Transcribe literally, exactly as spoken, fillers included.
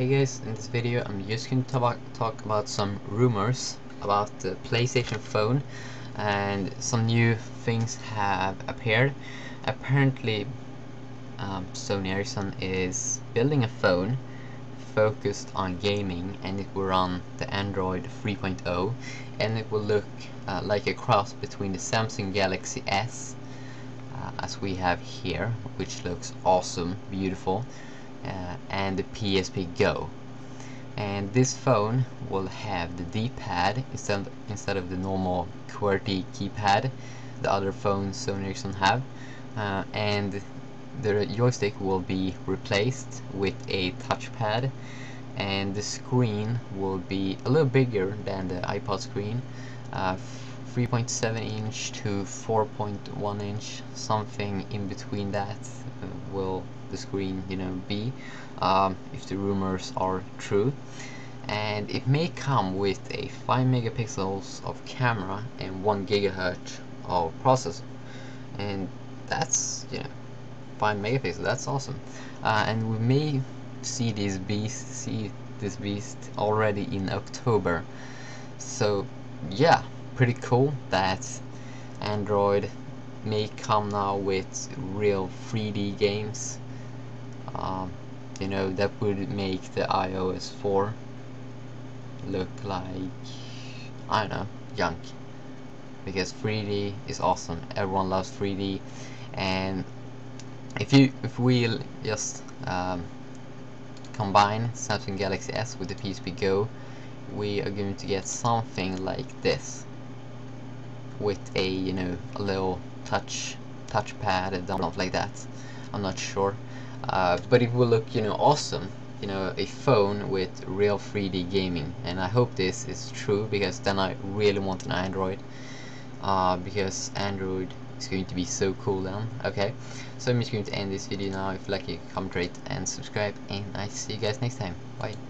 Hey guys, in this video I'm just going to talk about some rumors about the PlayStation phone, and some new things have appeared. Apparently um, Sony Ericsson is building a phone focused on gaming, and it will run the Android three point oh, and it will look uh, like a cross between the Samsung Galaxy S uh, as we have here, which looks awesome, beautiful, Uh, and the P S P Go. And this phone will have the D-pad instead instead of the normal QWERTY keypad the other phones Sony Ericsson have, uh, and the joystick will be replaced with a touchpad, and the screen will be a little bigger than the iPod screen, uh, three point seven inch to four point one inch, something in between that uh, will the screen, you know, be, um, if the rumors are true. And it may come with a five megapixels of camera and one gigahertz of processor, and that's, you know, five megapixels, that's awesome. Uh, and we may see this beast see this beast already in October, so yeah, pretty cool that Android may come now with real three D games. Um, you know, that would make the i O S four look like, I don't know, junk, because three D is awesome. Everyone loves three D, and if you if we just um, combine Samsung Galaxy S with the P S P Go, we are going to get something like this, with a, you know, a little touch touchpad and stuff like that. I'm not sure. Uh, but it will look, you know, awesome, you know, a phone with real three D gaming, and I hope this is true, because then I really want an Android, uh, because Android is going to be so cool then. Okay, so I'm just going to end this video now. If you like it, comment, rate and subscribe, and I see you guys next time. Bye.